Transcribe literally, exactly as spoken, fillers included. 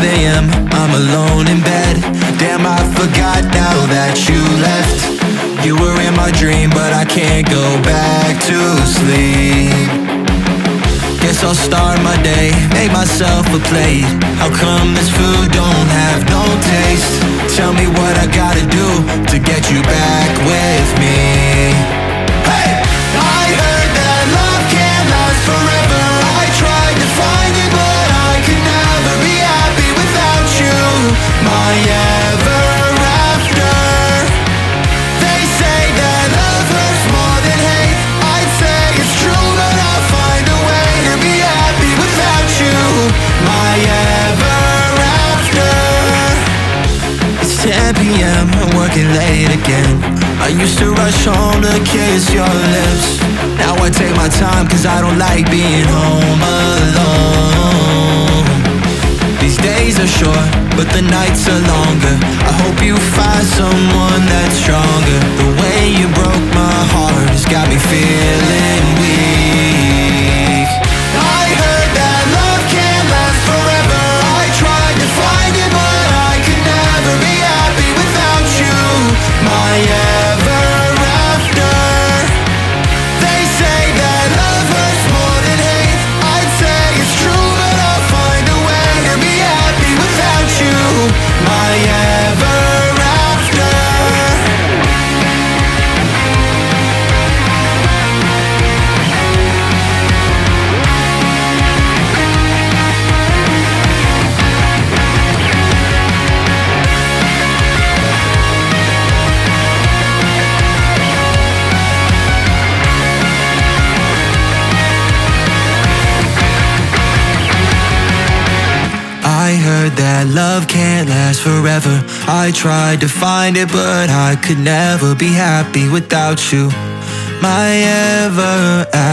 five A M I'm alone in bed. Damn, I forgot now that you left. You were in my dream, but I can't go back to sleep. Guess I'll start my day, make myself a plate. How come this food don't have no taste? Tell me what I gotta do to get you back with me. Hey! I heard that love can't last forever. I tried to find you, but I could never be happy without you. My ever after. They say that love hurts more than hate. I'd say it's true, but I'll find a way to be happy without you. My ever after. It's ten P M, I'm working late again. I used to rush home to kiss your lips. Now I take my time, cause I don't like being home alone. These days are short, but the nights are longer. I hope you find someone that's stronger. The way you broke my heart has got me feeling weak. I heard that love can't last forever. I tried to find you, but I could never be happy without you. My ever. That love can't last forever. I tried to find it, but I could never be happy without you. My ever after.